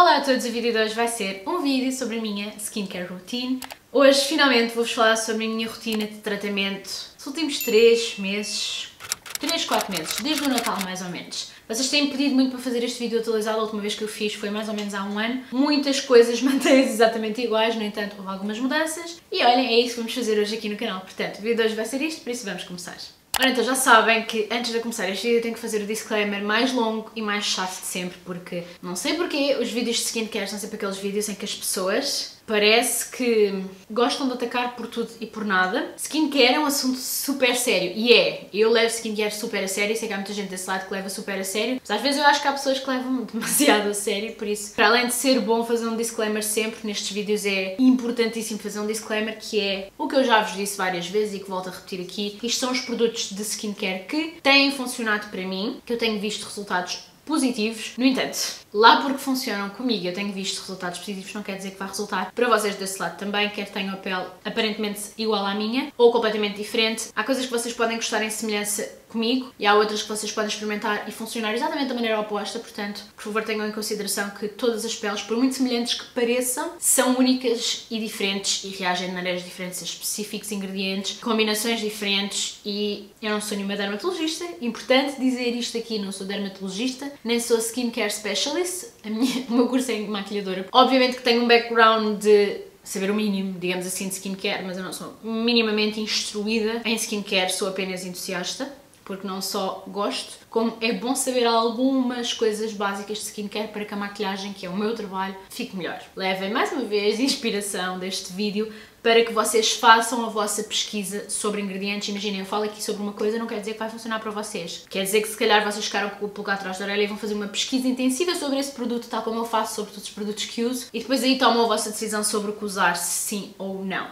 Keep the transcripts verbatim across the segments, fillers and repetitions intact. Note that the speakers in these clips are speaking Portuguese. Olá a todos, o vídeo de hoje vai ser um vídeo sobre a minha skincare routine. Hoje finalmente vou-vos falar sobre a minha rotina de tratamento dos últimos três meses, três, quatro meses, desde o Natal mais ou menos. Vocês têm pedido muito para fazer este vídeo atualizado, a última vez que eu fiz foi mais ou menos há um ano. Muitas coisas mantêm-se exatamente iguais, no entanto houve algumas mudanças. E olhem, é isso que vamos fazer hoje aqui no canal, portanto o vídeo de hoje vai ser isto, por isso vamos começar. Ora, então já sabem que antes de começar este vídeo eu tenho que fazer o disclaimer mais longo e mais chato de sempre, porque não sei porquê os vídeos de skincare são sempre aqueles vídeos em que as pessoas parece que gostam de atacar por tudo e por nada. Skincare é um assunto super sério, e yeah, é, eu levo skincare super a sério, sei que há muita gente desse lado que leva super a sério, mas às vezes eu acho que há pessoas que levam demasiado a sério, por isso, para além de ser bom fazer um disclaimer sempre, nestes vídeos é importantíssimo fazer um disclaimer, que é o que eu já vos disse várias vezes e que volto a repetir aqui, isto são os produtos de skincare que têm funcionado para mim, que eu tenho visto resultados positivos. No entanto, lá porque funcionam comigo, eu tenho visto resultados positivos, não quer dizer que vai resultar para vocês desse lado também, quer tenham a pele aparentemente igual à minha ou completamente diferente. Há coisas que vocês podem gostar em semelhança comigo e há outras que vocês podem experimentar e funcionar exatamente da maneira oposta, portanto, por favor tenham em consideração que todas as peles, por muito semelhantes que pareçam, são únicas e diferentes e reagem de maneiras diferentes a específicos ingredientes, combinações diferentes, e eu não sou nenhuma dermatologista, importante dizer isto aqui, não sou dermatologista, nem sou skincare specialist, a minha, o meu curso é maquilhadora. Obviamente que tenho um background de saber o mínimo, digamos assim, de skincare, mas eu não sou minimamente instruída em skincare, sou apenas entusiasta, porque não só gosto, como é bom saber algumas coisas básicas de skincare para que a maquilhagem, que é o meu trabalho, fique melhor. Levem mais uma vez inspiração deste vídeo para que vocês façam a vossa pesquisa sobre ingredientes. Imaginem, eu falo aqui sobre uma coisa, não quer dizer que vai funcionar para vocês. Quer dizer que se calhar vocês ficaram com o pulgar atrás da orelha e vão fazer uma pesquisa intensiva sobre esse produto, tal como eu faço sobre todos os produtos que uso, e depois aí tomam a vossa decisão sobre o que usar, se sim ou não.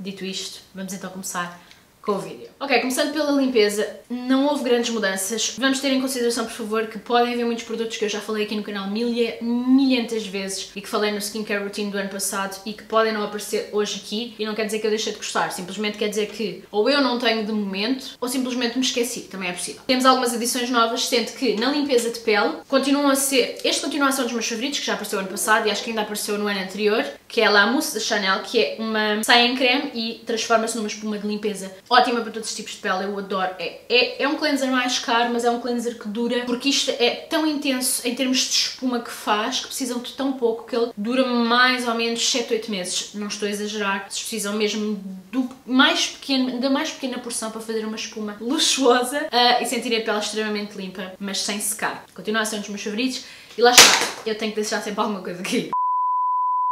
Dito isto, vamos então começar com o vídeo. Ok, começando pela limpeza, não houve grandes mudanças. Vamos ter em consideração, por favor, que podem haver muitos produtos que eu já falei aqui no canal milha, milhentas vezes e que falei no skincare routine do ano passado e que podem não aparecer hoje aqui, e não quer dizer que eu deixei de gostar, simplesmente quer dizer que ou eu não tenho de momento ou simplesmente me esqueci, também é possível. Temos algumas adições novas, sendo que na limpeza de pele continuam a ser, este continua a ser um dos meus favoritos, que já apareceu ano passado e acho que ainda apareceu no ano anterior, que é a La Mousse da Chanel, que é uma saia em creme e transforma-se numa espuma de limpeza. Ótima para todos os tipos de pele, eu adoro. É, é, é um cleanser mais caro, mas é um cleanser que dura, porque isto é tão intenso em termos de espuma que faz, que precisam de tão pouco, que ele dura mais ou menos sete, oito meses. Não estou a exagerar, vocês precisam mesmo do mais pequeno, da mais pequena porção para fazer uma espuma luxuosa uh, e sentirem a pele extremamente limpa, mas sem secar. Continua a ser um dos meus favoritos e lá está, eu tenho que deixar sempre alguma coisa aqui.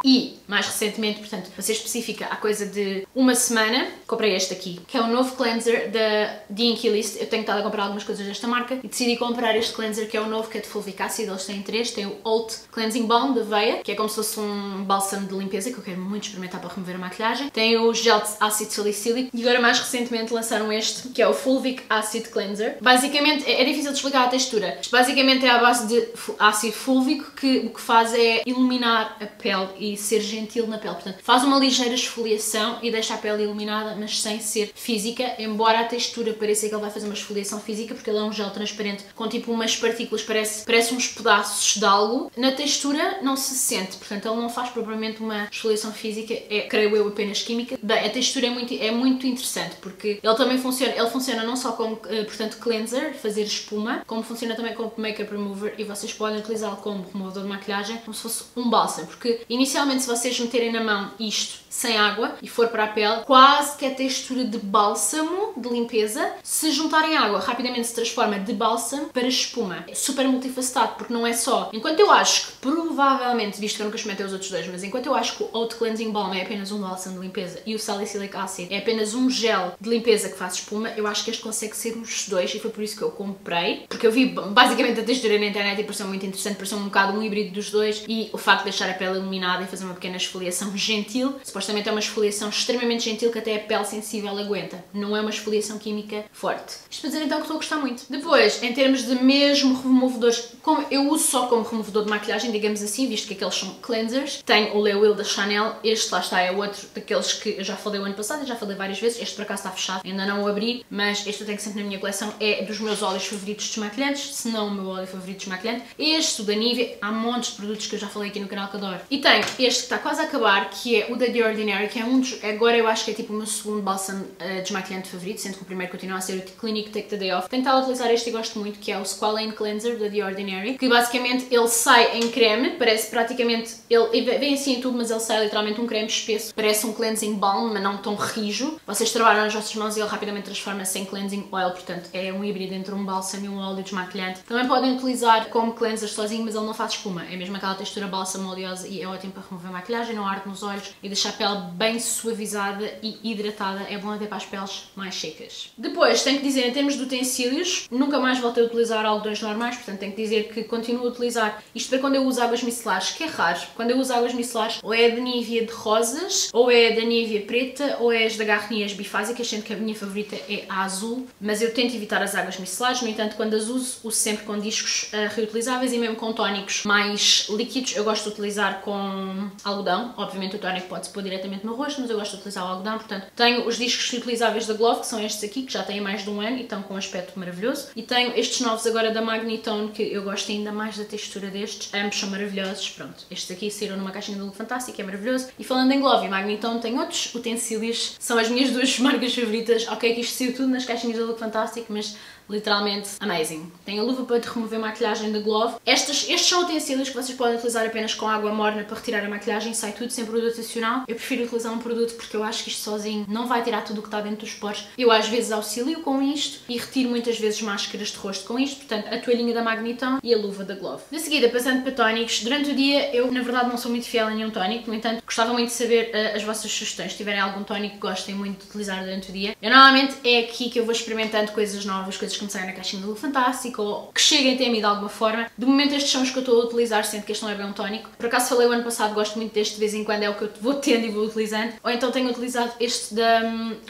E, mais recentemente, portanto, para ser específica, há coisa de uma semana, comprei este aqui, que é o novo cleanser da D and K List. Eu tenho estado a comprar algumas coisas desta marca e decidi comprar este cleanser, que é o novo, que é de Fulvic Acid. Eles têm três, tem o Old Cleansing Balm da Veia, que é como se fosse um bálsamo de limpeza, que eu quero muito experimentar para remover a maquilhagem. Tem o Gel de Ácido Salicílico e agora mais recentemente lançaram este, que é o Fulvic Acid Cleanser. Basicamente, é difícil de explicar a textura, mas basicamente é à base de ácido fúlvico, que o que faz é iluminar a pele e E ser gentil na pele, portanto faz uma ligeira esfoliação e deixa a pele iluminada, mas sem ser física, embora a textura pareça que ele vai fazer uma esfoliação física, porque ele é um gel transparente com tipo umas partículas, parece, parece uns pedaços de algo, na textura não se sente, portanto ele não faz propriamente uma esfoliação física, é, creio eu, apenas química. Bem, a textura é muito, é muito interessante, porque ele também funciona, ele funciona não só como, portanto, cleanser, fazer espuma, como funciona também como makeup remover, e vocês podem utilizá-lo como removedor de maquilhagem, como se fosse um bálsamo, porque inicialmente Inicialmente, se vocês meterem na mão isto sem água e for para a pele, quase que é textura de bálsamo de limpeza. Se juntarem água, rapidamente se transforma de bálsamo para espuma. É super multifacetado, porque não é só, enquanto eu acho que provavelmente, visto que eu nunca experimentei os outros dois, mas enquanto eu acho que o Old Cleansing Balm é apenas um bálsamo de limpeza e o Salicylic Acid é apenas um gel de limpeza que faz espuma, eu acho que este consegue ser os dois, e foi por isso que eu comprei, porque eu vi basicamente a textura na internet e pareceu muito interessante, pareceu um bocado um híbrido dos dois, e o facto de deixar a pele iluminada fazer uma pequena esfoliação gentil. Supostamente é uma esfoliação extremamente gentil que até a pele sensível aguenta. Não é uma esfoliação química forte. Isto para dizer então que estou a gostar muito. Depois, em termos de mesmo removedores, como eu uso só como removedor de maquilhagem, digamos assim, visto que aqueles são cleansers, tenho o L'Huile da Chanel. Este lá está, é outro daqueles que eu já falei o ano passado, eu já falei várias vezes. Este por acaso está fechado, ainda não o abri, mas este eu tenho sempre na minha coleção, é dos meus óleos favoritos desmaquilhantes, se não o meu óleo favorito desmaquilhante. Este, o da Nivea, há montes de produtos que eu já falei aqui no canal que adoro. E tenho este que está quase a acabar, que é o da The Ordinary, que é um dos, agora eu acho que é tipo o meu segundo bálsamo uh, desmaquilhante favorito, sendo que o primeiro continua a ser o Clinique Take the Day Off. Tenho estado a utilizar este e gosto muito, que é o Squalane Cleanser da The Ordinary, que basicamente ele sai em creme, parece praticamente, ele vem assim em tubo, mas ele sai literalmente um creme espesso, parece um cleansing balm, mas não tão rijo. Vocês trabalham nas vossas mãos e ele rapidamente transforma-se em cleansing oil, portanto é um híbrido entre um bálsamo e um óleo desmaquilhante. Também podem utilizar como cleanser sozinho, mas ele não faz espuma, é mesmo aquela textura bálsamo oleosa e é ótimo para remover a maquilhagem, não arde nos olhos e deixar a pele bem suavizada e hidratada, é bom até para as peles mais secas. Depois, tenho que dizer, em termos de utensílios, nunca mais voltei a utilizar algodões normais, portanto tenho que dizer que continuo a utilizar isto para quando eu uso águas micelares, que é raro. Quando eu uso águas micelares, ou é da Nivea de rosas, ou é da Nivea preta, ou é as da Garnier, as bifásicas, sendo que a minha favorita é a azul, mas eu tento evitar as águas micelares. No entanto, quando as uso, uso sempre com discos uh, reutilizáveis e mesmo com tónicos mais líquidos. Eu gosto de utilizar com algodão, obviamente o tónico pode-se pôr diretamente no rosto, mas eu gosto de utilizar o algodão, portanto tenho os discos reutilizáveis da Glov, que são estes aqui, que já têm mais de um ano e estão com um aspecto maravilhoso, e tenho estes novos agora da Magnitone, que eu gosto ainda mais da textura destes, ambos são maravilhosos. Pronto, estes aqui saíram numa caixinha do Lua Fantástica, é maravilhoso. E falando em Glov e Magnitone, tenho outros utensílios, são as minhas duas marcas favoritas. Ok, que isto saiu tudo nas caixinhas do Look Fantastic, mas literalmente amazing. Tem a luva para remover a maquilhagem da Glove. Estes, estes são utensílios que vocês podem utilizar apenas com água morna para retirar a maquilhagem, sai tudo sem produto adicional. Eu prefiro utilizar um produto porque eu acho que isto sozinho não vai tirar tudo o que está dentro dos poros. Eu às vezes auxilio com isto e retiro muitas vezes máscaras de rosto com isto, portanto a toalhinha da Magnitone e a luva da Glove. De seguida, passando para tónicos, durante o dia eu na verdade não sou muito fiel a nenhum tónico, no entanto gostava muito de saber uh, as vossas sugestões, se tiverem algum tónico que gostem muito de utilizar durante o dia. Eu normalmente é aqui que eu vou experimentando coisas novas, coisas que me saem na caixinha do Lua Fantástica ou que cheguem até a mim de alguma forma. De momento estes são os que eu estou a utilizar, sendo que este não é bem um tónico. Por acaso falei o ano passado, gosto muito deste, de vez em quando é o que eu vou tendo e vou utilizando. Ou então tenho utilizado este da,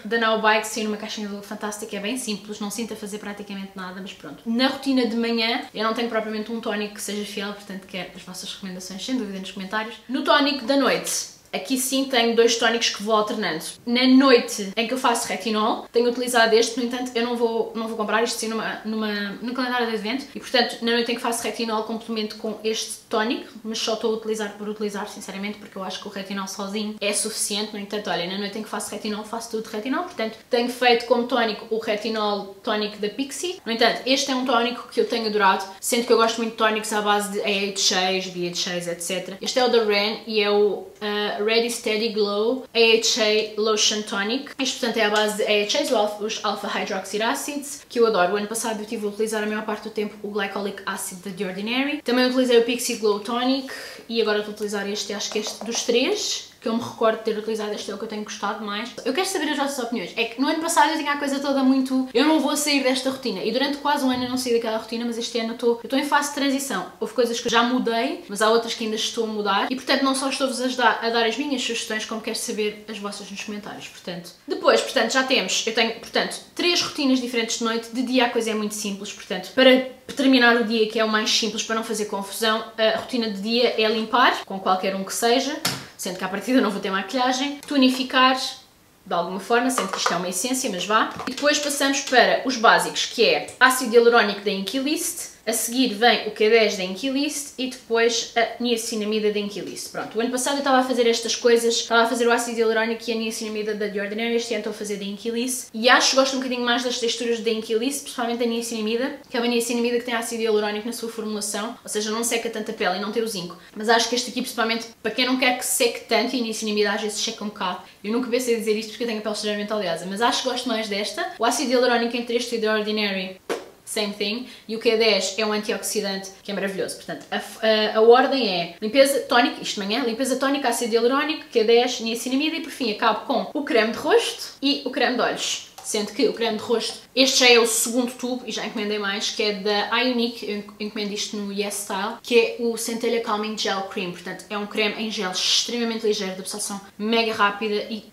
da Now By, que saiu numa caixinha do Lua Fantástica, é bem simples, não sinto a fazer praticamente nada, mas pronto. Na rotina de manhã eu não tenho propriamente um tónico que seja fiel, portanto quero as vossas recomendações sem dúvida nos comentários. No tónico da noite, aqui sim tenho dois tónicos que vou alternando. Na noite em que eu faço retinol, tenho utilizado este, no entanto eu não vou, não vou comprar isto sim numa, numa, num calendário de advento. E portanto, na noite em que faço retinol, complemento com este tónico, mas só estou a utilizar por utilizar, sinceramente, porque eu acho que o retinol sozinho é suficiente. No entanto, olha, na noite em que faço retinol, faço tudo de retinol, portanto tenho feito como tónico o retinol tónico da Pixi. No entanto, este é um tónico que eu tenho adorado, sendo que eu gosto muito de tónicos à base de A H seis, B H seis, etcétera. Este é o da REN e é o Uh, Ready Steady Glow A H A Lotion Tonic. Este, portanto, é a base de A H As, os Alpha Hydroxy Acids, que eu adoro. O ano passado eu tive a utilizar a maior parte do tempo o Glycolic Acid da The Ordinary. Também utilizei o Pixi Glow Tonic e agora estou a utilizar este, acho que este dos três que eu me recordo de ter utilizado, este é o que eu tenho gostado mais. Eu quero saber as vossas opiniões. É que no ano passado eu tinha a coisa toda muito, eu não vou sair desta rotina, e durante quase um ano eu não saí daquela rotina, mas este ano eu estou, eu estou em fase de transição. Houve coisas que eu já mudei, mas há outras que ainda estou a mudar, e portanto não só estou-vos a ajudar a dar as minhas sugestões, como quero saber as vossas nos comentários, portanto. Depois, portanto, já temos, eu tenho, portanto, três rotinas diferentes de noite. De dia a coisa é muito simples, portanto, para terminar o dia, que é o mais simples para não fazer confusão, a rotina de dia é limpar, com qualquer um que seja, sendo que à partida eu não vou ter maquilhagem, tonificar de alguma forma, sendo que isto é uma essência, mas vá. E depois passamos para os básicos, que é ácido hialurónico da Inkey List, a seguir vem o Q dez da Inkey List e depois a niacinamida da Inkey List. Pronto, o ano passado eu estava a fazer estas coisas, estava a fazer o ácido hialurónico e a niacinamida da The Ordinary, este ano estou a fazer da Inkey List, e acho que gosto um bocadinho mais das texturas da Inkey List, principalmente da niacinamida, que é uma niacinamida que tem ácido hialurónico na sua formulação, ou seja, não seca tanto a pele e não tem o zinco. Mas acho que este aqui, principalmente para quem não quer que seque tanto, e a niacinamida às vezes seca um bocado, eu nunca pensei dizer isto porque eu tenho a pele extremamente oleosa, mas acho que gosto mais desta. O ácido hialurónico entre este e The Ordinary, same thing, e o Q dez é um antioxidante que é maravilhoso. Portanto, a, a, a ordem é limpeza tónica, isto de manhã, limpeza tónica, ácido hialurónico, Q dez, niacinamida, e por fim acabo com o creme de rosto e o creme de olhos. Sendo que o creme de rosto, este já é o segundo tubo e já encomendei mais, que é da Iunique, eu encomendo isto no Yes Style, que é o Centella Calming Gel Cream. Portanto, é um creme em gel extremamente ligeiro, de absorção mega rápida e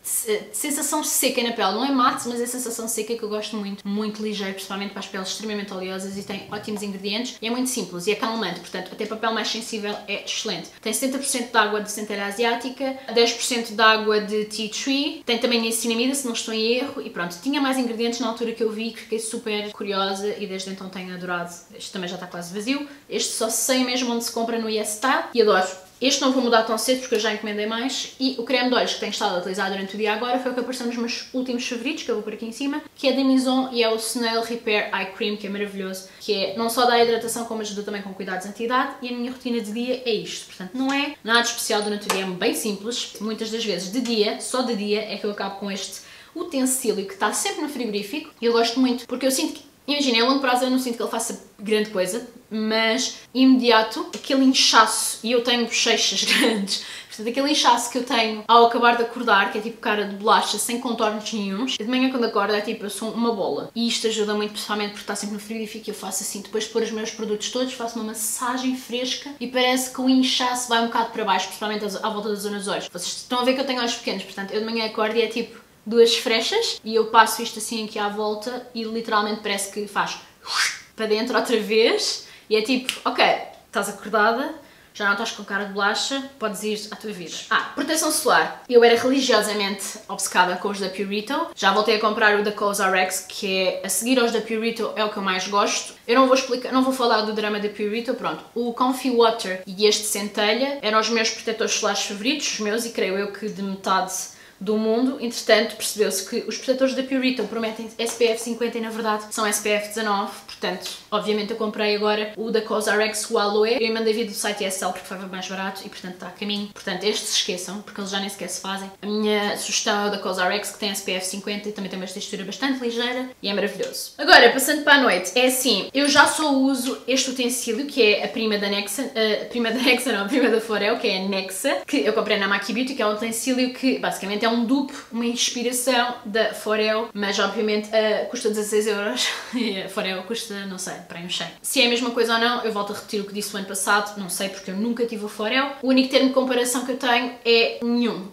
sensação seca na pele. Não é mate, mas é sensação seca que eu gosto muito, muito ligeiro, principalmente para as peles extremamente oleosas, e tem ótimos ingredientes e é muito simples e é calmante, portanto, até papel mais sensível é excelente. Tem setenta por cento de água de centelha asiática, dez por cento de água de tea tree, tem também niacinamida, se não estou em erro, e pronto, tinha mais ingredientes na altura que eu vi, que fiquei super curiosa e desde então tenho adorado. Este também já está quase vazio, este só sei mesmo onde se compra no Yes Style e adoro. Este não vou mudar tão cedo porque eu já encomendei mais, e o creme de olhos que tenho estado a utilizar durante o dia agora foi o que apareceu nos meus últimos favoritos, que eu vou por aqui em cima, que é da Mizon e é o Snail Repair Eye Cream, que é maravilhoso, que é não só dá hidratação como ajuda também com cuidados anti-idade, e a minha rotina de dia é isto, portanto não é nada especial durante o dia, é bem simples, muitas das vezes de dia, só de dia é que eu acabo com este utensílio que está sempre no frigorífico e eu gosto muito porque eu sinto que, imagina, a longo prazo eu não sinto que ele faça grande coisa, mas imediato aquele inchaço, e eu tenho bochechas grandes, portanto aquele inchaço que eu tenho ao acabar de acordar, que é tipo cara de bolacha sem contornos nenhuns, de manhã quando acordo é tipo eu sou uma bola, e isto ajuda muito pessoalmente porque está sempre no frigorífico e eu faço assim, depois de pôr os meus produtos todos faço uma massagem fresca e parece que o inchaço vai um bocado para baixo, principalmente à volta da zona dos olhos. Vocês estão a ver que eu tenho olhos pequenos, portanto eu de manhã acordo e é tipo duas frechas e eu passo isto assim aqui à volta e literalmente parece que faz para dentro outra vez e é tipo, ok, estás acordada, já não estás com cara de bolacha, podes ir à tua vida. Ah, proteção solar. Eu era religiosamente obcecada com os da Purito. Já voltei a comprar o da CosRx, que é a seguir aos da Purito, é o que eu mais gosto. Eu não vou explicar, não vou falar do drama da Purito, pronto. O Comfy Water e este Centelha eram os meus protetores solares favoritos, os meus e creio eu que de metade do mundo. Entretanto, percebeu-se que os protetores da Purito prometem S P F cinquenta e na verdade são S P F dezanove, portanto, obviamente eu comprei agora o da CosRx, o Aloe, eu mandei vir do site S L porque foi mais barato e portanto está a caminho. Portanto, estes se esqueçam, porque eles já nem sequer se fazem. A minha sugestão é o da CosRx, que tem S P F cinquenta e também tem uma textura bastante ligeira e é maravilhoso. Agora, passando para a noite, é assim, eu já só uso este utensílio, que é a prima da Nexa, a prima da Nexa não, a prima da Forel, que é a Nexa, que eu comprei na Maki Beauty, que é um utensílio que basicamente é um dupe, uma inspiração da Forel, mas obviamente uh, custa dezasseis euros e a Forel custa, não sei, para aí um cem. Se é a mesma coisa ou não, eu volto a repetir o que disse o ano passado, não sei porque eu nunca tive a Forel. O único termo de comparação que eu tenho é nenhum.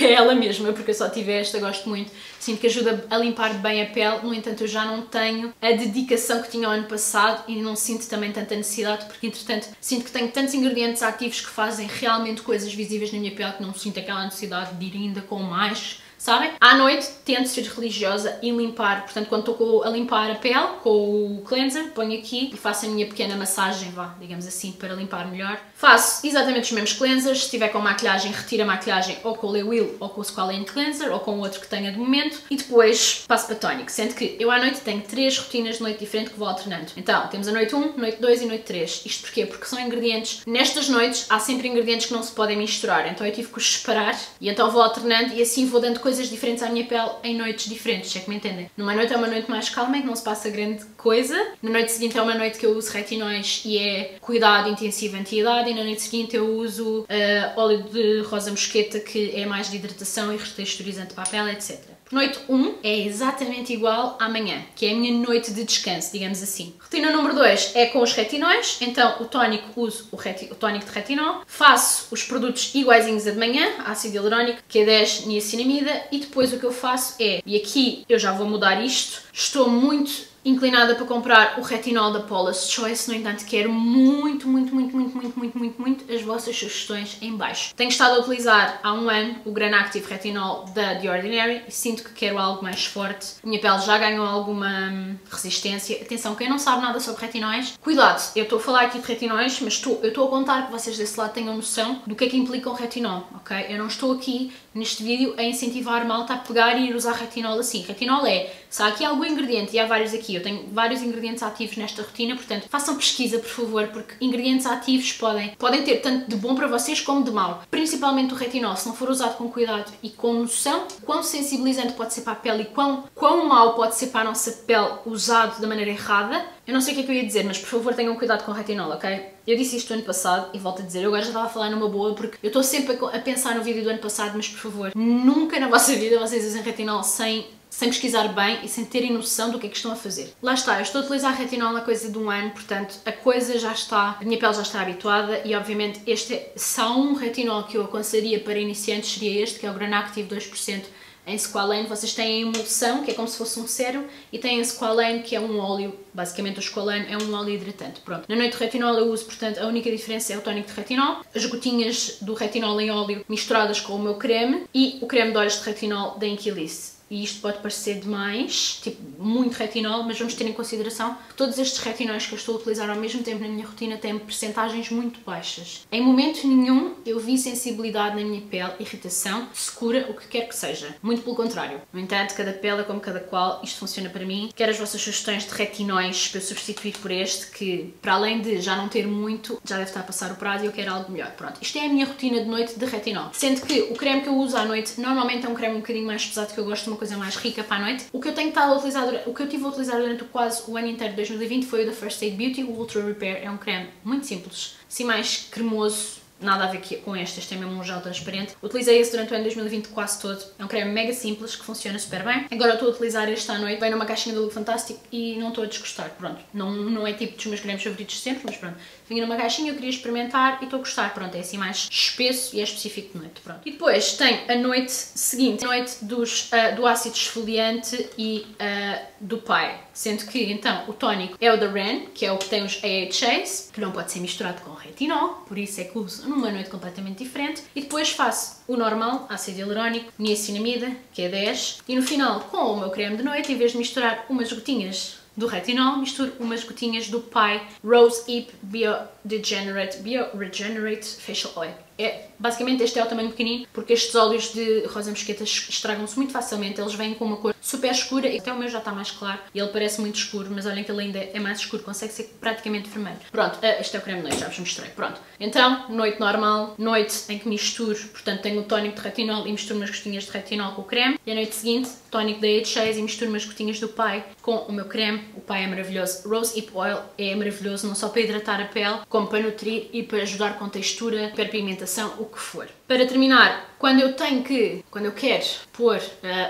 É ela mesma, porque eu só tive esta, gosto muito, sinto que ajuda a limpar bem a pele, no entanto eu já não tenho a dedicação que tinha o ano passado e não sinto também tanta necessidade, porque entretanto sinto que tenho tantos ingredientes ativos que fazem realmente coisas visíveis na minha pele que não sinto aquela necessidade de ir ainda com mais, sabem? À noite tento ser religiosa e limpar, portanto quando estou a limpar a pele com o cleanser, ponho aqui e faço a minha pequena massagem, vá, digamos assim, para limpar melhor. Faço exatamente os mesmos cleansers, se estiver com maquilhagem retiro a maquilhagem ou com o L'Huile ou com o Squalane Cleanser ou com o outro que tenha de momento e depois passo para tónico, sendo que eu à noite tenho três rotinas de noite diferente que vou alternando. Então temos a noite um, noite dois e noite três. Isto porquê? Porque são ingredientes, nestas noites há sempre ingredientes que não se podem misturar, então eu tive que os separar e então vou alternando e assim vou dando coisas diferentes à minha pele em noites diferentes, se é que me entendem. Numa noite é uma noite mais calma, em que não se passa grande coisa. Na noite seguinte é uma noite que eu uso retinóis e é cuidado intensivo anti-idade. E na noite seguinte eu uso uh, óleo de rosa mosqueta, que é mais de hidratação e retexturizante para a pele, etcétera. Noite um é exatamente igual à manhã, que é a minha noite de descanso, digamos assim. Rotina número dois é com os retinóis, então o tónico uso o, reti o tónico de retinol, faço os produtos iguaizinhos a de manhã, ácido hialurónico, Q dez, niacinamida, e depois o que eu faço é, e aqui eu já vou mudar isto, estou muito inclinada para comprar o retinol da Paula's Choice, no entanto quero muito, muito, muito, muito, muito, muito, muito, muito as vossas sugestões em baixo. Tenho estado a utilizar há um ano o Gran Active Retinol da The Ordinary e sinto que quero algo mais forte. A minha pele já ganhou alguma hum, resistência. Atenção, quem não sabe nada sobre retinóis, cuidado, eu estou a falar aqui de retinóis, mas estou, eu estou a contar que vocês desse lado tenham noção do que é que implica um retinol, ok? Eu não estou aqui neste vídeo a incentivar malta a pegar e ir usar retinol assim. Retinol é, se há aqui algum ingrediente, e há vários aqui, eu tenho vários ingredientes ativos nesta rotina, portanto façam pesquisa por favor, porque ingredientes ativos podem, podem ter tanto de bom para vocês como de mau, principalmente o retinol, se não for usado com cuidado e com noção, quão sensibilizante pode ser para a pele e quão, quão mau pode ser para a nossa pele usado da maneira errada. Eu não sei o que é que eu ia dizer, mas por favor tenham cuidado com o retinol, ok? Eu disse isto ano passado e volto a dizer, eu agora já estava a falar numa boa porque eu estou sempre a pensar no vídeo do ano passado, mas por favor, nunca na vossa vida vocês usem retinol sem sem pesquisar bem e sem terem noção do que é que estão a fazer. Lá está, eu estou a utilizar a retinol há coisa de um ano, portanto a coisa já está, a minha pele já está habituada e obviamente este é só um retinol que eu aconselharia para iniciantes, seria este, que é o Gran Active dois por cento em Squalane. Vocês têm a emulsão, que é como se fosse um sérum, e têm a Squalane, que é um óleo, basicamente o Squalane é um óleo hidratante, pronto. Na noite de retinol eu uso, portanto, a única diferença é o tónico de retinol, as gotinhas do retinol em óleo misturadas com o meu creme e o creme de olhos de retinol da Inkey List. E isto pode parecer demais, tipo, muito retinol, mas vamos ter em consideração que todos estes retinóis que eu estou a utilizar ao mesmo tempo na minha rotina têm percentagens muito baixas. Em momento nenhum eu vi sensibilidade na minha pele, irritação, secura, o que quer que seja. Muito pelo contrário. No entanto, cada pele é como cada qual, isto funciona para mim. Quero as vossas sugestões de retinóis para eu substituir por este, que para além de já não ter muito, já deve estar a passar o prazo e eu quero algo melhor. Pronto, isto é a minha rotina de noite de retinol. Sendo que o creme que eu uso à noite normalmente é um creme um bocadinho mais pesado, que eu gosto de uma coisa mais rica para a noite. O que eu tenho estado a utilizar, o que eu tive a utilizar durante quase o ano inteiro de dois mil e vinte foi o da First Aid Beauty, o Ultra Repair. É um creme muito simples, assim mais cremoso, nada a ver com este, este é mesmo um gel transparente. Utilizei esse durante o ano de dois mil e vinte quase todo, é um creme mega simples que funciona super bem. Agora eu estou a utilizar este à noite, vem numa caixinha do LookFantastic e não estou a desgostar, pronto. Não, não é tipo dos meus cremes favoritos sempre, mas pronto. Vim numa caixinha, eu queria experimentar e estou a gostar, pronto, é assim mais espesso e é específico de noite, pronto. E depois tem a noite seguinte, a noite dos, uh, do ácido esfoliante e uh, do Pai, sendo que então o tónico é o da REN, que é o que tem os A H As, que não pode ser misturado com retinol, por isso é que uso numa noite completamente diferente, e depois faço o normal, ácido hialurónico, niacinamida, que é dez, e no final com o meu creme de noite, em vez de misturar umas gotinhas do retinol, misturo umas gotinhas do Pai Rosehip BioRegenerate BioRegenerate Facial Oil. É, basicamente este é o tamanho pequenino, porque estes óleos de rosa mosqueta estragam-se muito facilmente, eles vêm com uma cor super escura, e até o meu já está mais claro, e ele parece muito escuro, mas olhem que ele ainda é mais escuro, consegue ser praticamente vermelho. Pronto, este é o creme de noite, já vos mostrei, pronto. Então, noite normal, noite em que misturo, portanto tenho o tónico de retinol e misturo umas gotinhas de retinol com o creme, e a noite seguinte, tónico da A H seis e misturo umas gotinhas do Pai com o meu creme. O Pai é maravilhoso, Rosehip Oil é maravilhoso, não só para hidratar a pele, como para nutrir e para ajudar com textura, para pigmentação, o que for. Para terminar, quando eu tenho que, quando eu quero pôr uh,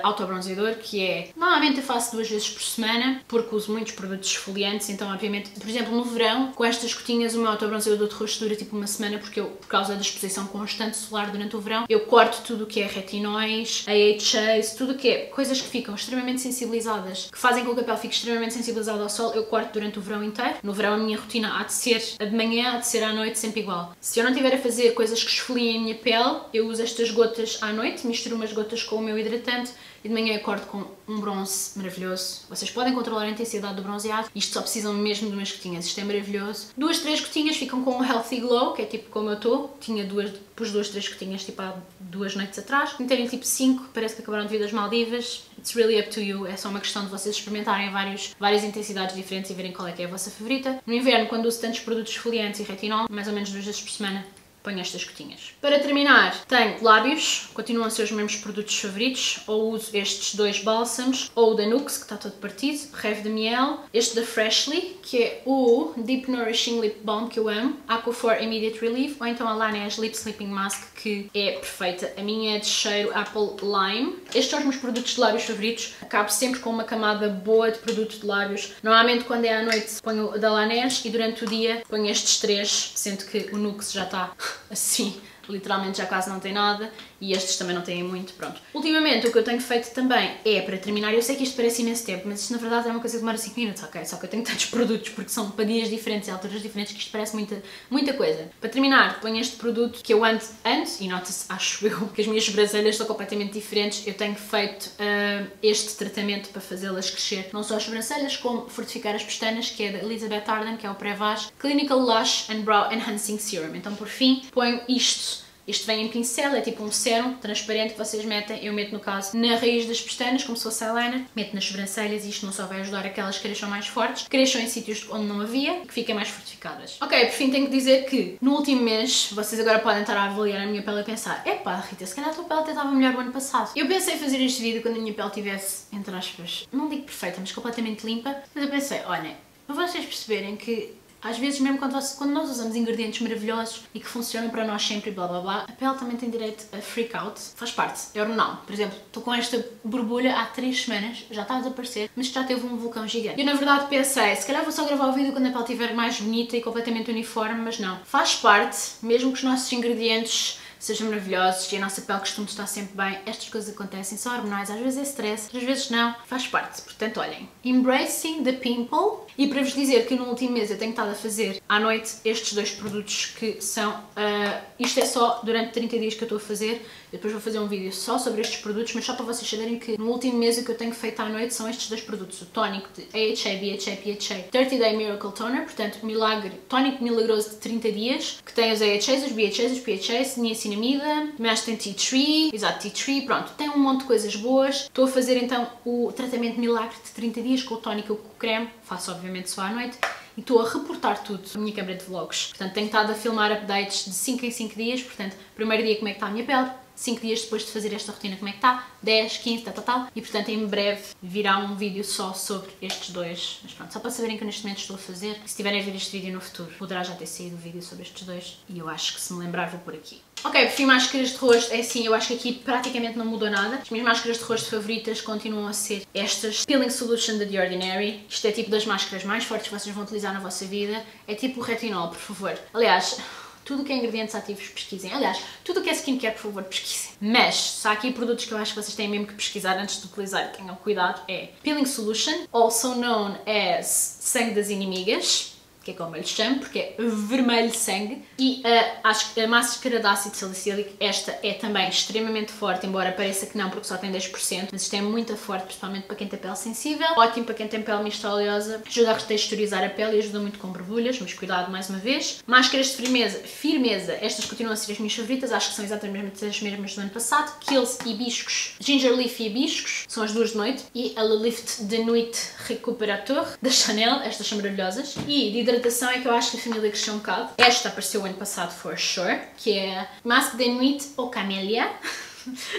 autobronzeador, que é, normalmente eu faço duas vezes por semana, porque uso muitos produtos esfoliantes, então obviamente, por exemplo, no verão, com estas gotinhas, o meu autobronzeador de rosto dura tipo uma semana, porque eu, por causa da exposição constante solar durante o verão, eu corto tudo o que é retinóis, A H As, tudo o que é coisas que ficam extremamente sensibilizadas, que fazem com que a pele fique extremamente sensibilizada ao sol, eu corto durante o verão inteiro. No verão a minha rotina há de ser a de manhã, há de ser à noite, sempre igual. Se eu não tiver a fazer coisas que esfoliem a minha pele, eu uso estas gotas à noite, misturo umas gotas com o meu hidratante e de manhã eu acordo com um bronze maravilhoso. Vocês podem controlar a intensidade do bronzeado, isto só precisam mesmo de umas gotinhas, isto é maravilhoso. Duas, três gotinhas ficam com um healthy glow, que é tipo como eu estou, tinha duas, pus duas, três gotinhas tipo há duas noites atrás. Meterem tipo cinco, parece que acabaram de vir das Maldivas, it's really up to you, é só uma questão de vocês experimentarem vários, várias intensidades diferentes e verem qual é que é a vossa favorita. No inverno, quando uso tantos produtos esfoliantes e retinol, mais ou menos duas vezes por semana, ponho estas gotinhas. Para terminar, tenho lábios, continuam a ser os mesmos produtos favoritos, ou uso estes dois bálsamos, ou o da Nuxe, que está todo partido, Rêve de Miel, este da Freshly, que é o Deep Nourishing Lip Balm, que eu amo, Aquaphor Immediate Relief, ou então a Laneige Lip Sleeping Mask, que é perfeita. A minha é de cheiro Apple Lime. Estes são os meus produtos de lábios favoritos, acabo sempre com uma camada boa de produto de lábios. Normalmente quando é à noite ponho o da Laneige e durante o dia ponho estes três, sendo que o Nuxe já está assim, literalmente já quase não tem nada e estes também não têm muito, pronto. Ultimamente o que eu tenho feito também é, para terminar, eu sei que isto parece imenso tempo, mas isto na verdade é uma coisa que demora cinco minutos, ok? Só que eu tenho tantos produtos porque são para dias diferentes e alturas diferentes que isto parece muita, muita coisa. Para terminar, ponho este produto que eu ando, ando e nota-se, acho eu, que as minhas sobrancelhas são completamente diferentes. Eu tenho feito uh, este tratamento para fazê-las crescer, não só as sobrancelhas, como fortificar as pestanas, que é da Elizabeth Arden, que é o Prevage Clinical Lash and Brow Enhancing Serum. Então, por fim, ponho isto. Este vem em pincel, é tipo um sérum transparente que vocês metem, eu meto no caso na raiz das pestanas, como se fosse eyeliner, meto nas sobrancelhas e isto não só vai ajudar aquelas que cresçam mais fortes, cresçam em sítios onde não havia e que fiquem mais fortificadas. Ok, por fim tenho que dizer que no último mês vocês agora podem estar a avaliar a minha pele e pensar, epá Rita, se calhar a tua pele até estava melhor o ano passado. Eu pensei fazer este vídeo quando a minha pele tivesse, entre aspas, não digo perfeita, mas completamente limpa, mas eu pensei, olha, para vocês perceberem que Às vezes, mesmo quando, quando nós usamos ingredientes maravilhosos e que funcionam para nós sempre e blá blá blá, a pele também tem direito a freak out, faz parte, é hormonal. Por exemplo, estou com esta borbulha há três semanas, já está a desaparecer, mas já teve um vulcão gigante. Eu na verdade pensei, se calhar vou só gravar o vídeo quando a pele estiver mais bonita e completamente uniforme, mas não. Faz parte, mesmo que os nossos ingredientes sejam maravilhosos e a nossa pele costuma estar sempre bem, estas coisas acontecem, são hormonais, às vezes é stress, às vezes não, faz parte. Portanto, olhem, Embracing the Pimple. E para vos dizer que no último mês eu tenho estado a fazer à noite estes dois produtos que são, uh, isto é só durante trinta dias que eu estou a fazer, depois vou fazer um vídeo só sobre estes produtos, mas só para vocês saberem que no último mês o que eu tenho feito à noite são estes dois produtos, o tónico de A H A, B H A, P H A, thirty day Miracle Toner, portanto milagre, tónico milagroso de trinta dias, que tem os A H As, os B H As, os P H As, niacinamida, mas tem tea tree, exato, tea tree, pronto, tem um monte de coisas boas. Estou a fazer então o tratamento milagre de trinta dias com o tónico e com o creme, faço obviamente só à noite. E estou a reportar tudo na minha câmara de vlogs. Portanto, tenho estado a filmar updates de cinco em cinco dias. Portanto, primeiro dia como é que está a minha pele, cinco dias depois de fazer esta rotina como é que está, dez, quinze, tal, tal, tal. E portanto, em breve virá um vídeo só sobre estes dois. Mas pronto, só para saberem que neste momento estou a fazer. Se tiverem a ver este vídeo no futuro, poderá já ter saído um vídeo sobre estes dois. E eu acho que se me lembrar vou por aqui. Ok, por fim, máscaras de rosto, é assim, eu acho que aqui praticamente não mudou nada. As minhas máscaras de rosto favoritas continuam a ser estas Peeling Solution da The Ordinary. Isto é tipo das máscaras mais fortes que vocês vão utilizar na vossa vida. É tipo o retinol, por favor. Aliás, tudo o que é ingredientes ativos, pesquisem. Aliás, tudo o que é skincare, por favor, pesquisem. Mas, se há aqui produtos que eu acho que vocês têm mesmo que pesquisar antes de utilizar, tenham cuidado, é Peeling Solution, also known as Sangue das Inimigas, que é como eu lhe chamo, porque é vermelho sangue, e uh, a máscara de ácido salicílico, esta é também extremamente forte, embora pareça que não, porque só tem dez por cento, mas isto é muito forte, principalmente para quem tem pele sensível, ótimo para quem tem pele mista oleosa, ajuda a retexturizar a pele e ajuda muito com borbulhas, mas cuidado mais uma vez. Máscaras de firmeza, firmeza, estas continuam a ser as minhas favoritas, acho que são exatamente as mesmas do ano passado, Kills e Biscos, Ginger Leaf e Biscos, são as duas de noite, e a Lift de Nuit Recuperator, da Chanel, estas são maravilhosas, e de hidratação é que eu acho que a família cresceu um bocado. Esta apareceu o ano passado, for sure, que é Masque de Nuit ou Camélia,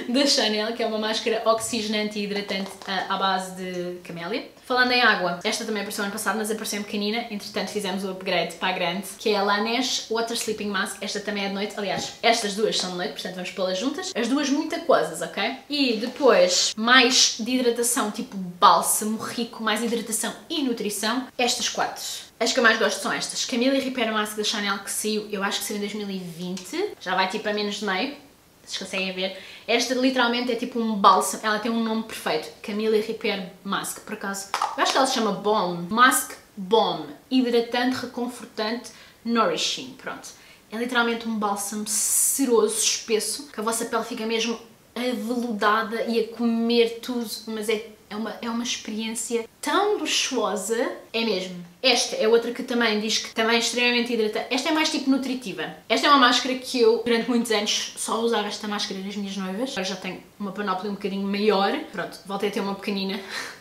da Chanel, que é uma máscara oxigenante e hidratante à base de camélia. Falando em água, esta também apareceu ano passado, mas apareceu em pequenina, entretanto fizemos o upgrade para a grande, que é a Laneige Water Sleeping Mask, esta também é de noite, aliás, estas duas são de noite, portanto vamos pô-las juntas, as duas muito aquosas, ok? E depois, mais de hidratação tipo bálsamo rico, mais hidratação e nutrição, estas quatro. As que eu mais gosto são estas, Camélia Repair Mask da Chanel, que saiu, eu acho que saiu em dois mil e vinte, já vai tipo a menos de meio. Vocês conseguem ver, esta literalmente é tipo um bálsamo, ela tem um nome perfeito, Camélia Repair Mask, por acaso, eu acho que ela se chama Balm, Mask Balm, hidratante, reconfortante, nourishing, pronto. É literalmente um bálsamo seroso, espesso, que a vossa pele fica mesmo aveludada e a comer tudo, mas é, é, uma, é uma experiência tão luxuosa, é mesmo. Esta é outra que também diz que também é extremamente hidratante. Esta é mais tipo nutritiva. Esta é uma máscara que eu, durante muitos anos, só usava esta máscara nas minhas noivas. Agora já tenho uma panóplia um bocadinho maior. Pronto, voltei a ter uma pequenina,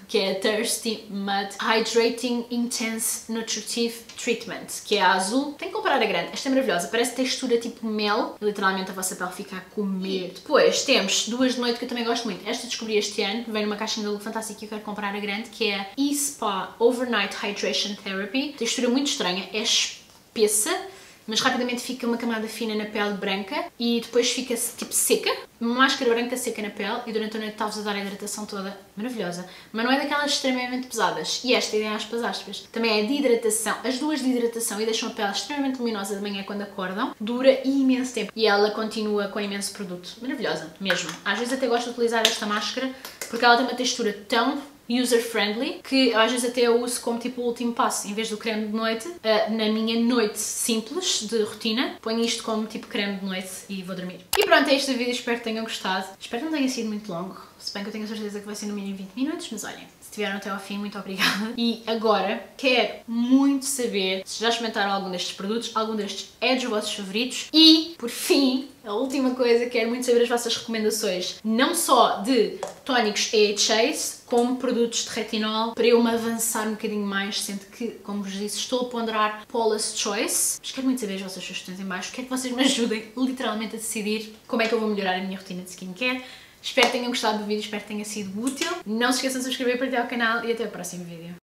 que é a Thirsty Matte Hydrating Intense Nutritive Treatment, que é a azul. Tem que comprar a grande. Esta é maravilhosa. Parece textura tipo mel. Literalmente a vossa pele fica a comer. Depois temos duas de noite que eu também gosto muito. Esta descobri este ano. Vem numa caixinha da Lua Fantástica e eu quero comprar a grande, que é a E-Spa Overnight Hydration Therapy. Textura muito estranha, é espessa, mas rapidamente fica uma camada fina na pele branca e depois fica tipo seca. Uma máscara branca seca na pele e durante a noite está-vos a dar a hidratação toda, maravilhosa. Mas não é daquelas extremamente pesadas. E esta, idem aspas, aspas, também é de hidratação. As duas de hidratação e deixam a pele extremamente luminosa de manhã quando acordam. Dura imenso tempo e ela continua com imenso produto. Maravilhosa, mesmo. Às vezes até gosto de utilizar esta máscara porque ela tem uma textura tão user-friendly, que às vezes até eu uso como tipo o último passo, em vez do creme de noite, uh, na minha noite simples de rotina, ponho isto como tipo creme de noite e vou dormir. E pronto, é este vídeo, espero que tenham gostado, espero que não tenha sido muito longo, se bem que eu tenho a certeza que vai ser no mínimo vinte minutos, mas olhem, se estiveram até ao fim, muito obrigada. E agora, quero muito saber se já experimentaram algum destes produtos, algum destes é dos vossos favoritos e, por fim, a última coisa, quero muito saber as vossas recomendações, não só de tónicos A H As, como produtos de retinol, para eu me avançar um bocadinho mais, sendo que, como vos disse, estou a ponderar Paula's Choice, mas quero muito saber as vossas sugestões em baixo, quero que vocês me ajudem literalmente a decidir como é que eu vou melhorar a minha rotina de skincare. Espero que tenham gostado do vídeo, espero que tenha sido útil. Não se esqueçam de subscrever, partilhar o canal e até o próximo vídeo.